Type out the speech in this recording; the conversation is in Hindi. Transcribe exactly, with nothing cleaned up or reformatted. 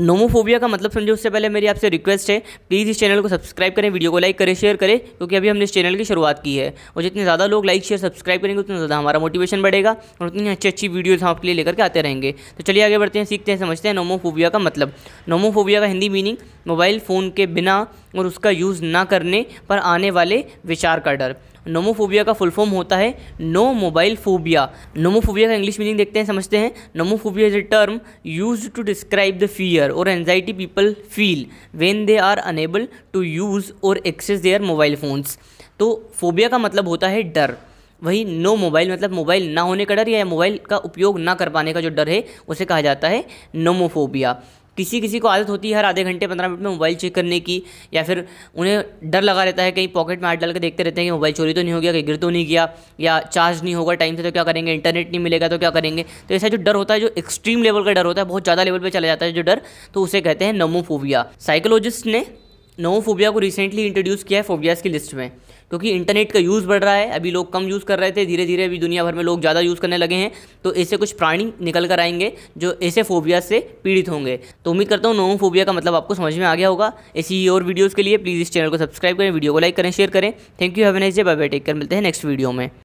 नोमोफोबिया का मतलब समझो, उससे पहले मेरी आपसे रिक्वेस्ट है, प्लीज़ इस चैनल को सब्सक्राइब करें, वीडियो को लाइक करें, शेयर करें, क्योंकि अभी हमने इस चैनल की शुरुआत की है और जितने ज़्यादा लोग लाइक शेयर सब्सक्राइब करेंगे उतना ज़्यादा हमारा मोटिवेशन बढ़ेगा और उतनी अच्छी अच्छी वीडियोज़ हम आपके लिए लेकर के आते रहेंगे। तो चलिए आगे बढ़ते हैं, सीखते हैं, समझते हैं नोमोफोबिया का मतलब। नोमोफोबिया का हिंदी मीनिंग मोबाइल फ़ोन के बिना और उसका यूज़ ना करने पर आने वाले विचार का डर। नोमोफोबिया का फुल फॉर्म होता है नो मोबाइल फोबिया। नोमोफोबिया का इंग्लिश मीनिंग देखते हैं, समझते हैं। Nomophobia is a term used to describe the fear और anxiety people feel when they are unable to use और एक्सेस देयर मोबाइल फोन्स। तो फोबिया का मतलब होता है डर, वही नो मोबाइल मतलब मोबाइल ना होने का डर या मोबाइल का उपयोग ना कर पाने का जो डर है उसे कहा जाता है नोमोफोबिया। किसी किसी को आदत होती है हर आधे घंटे पंद्रह मिनट में मोबाइल चेक करने की, या फिर उन्हें डर लगा रहता है, कहीं पॉकेट में हाथ डाल के देखते रहते हैं कि मोबाइल चोरी तो नहीं हो गया, कहीं गिर तो नहीं गया, या चार्ज नहीं होगा टाइम से तो क्या करेंगे, इंटरनेट नहीं मिलेगा तो क्या करेंगे। तो ऐसा जो डर होता है, जो एक्सट्रीम लेवल का डर होता है, बहुत ज़्यादा लेवल पर चला जाता है जो डर, तो उसे कहते हैं नोमोफोबिया। साइकोलॉजिस्ट ने नोमोफोबिया को रिसेंटली इंट्रोड्यूस किया है फोबियाज़ की लिस्ट में, क्योंकि इंटरनेट का यूज़ बढ़ रहा है, अभी लोग कम यूज़ कर रहे थे, धीरे धीरे अभी दुनिया भर में लोग ज़्यादा यूज़ करने लगे हैं, तो ऐसे कुछ प्राणी निकल कर आएंगे जो ऐसे फोबिया से पीड़ित होंगे। तो उम्मीद करता हूँ नोमोफोबिया का मतलब आपको समझ में आ गया होगा। ऐसी और वीडियोज़ के लिए प्लीज़ इस चैनल को सब्सक्राइब करें, वीडियो को लाइक करें, शेयर करें। Thank you, have a nice day, bye bye, take care, मिलते हैं नेक्स्ट वीडियो में।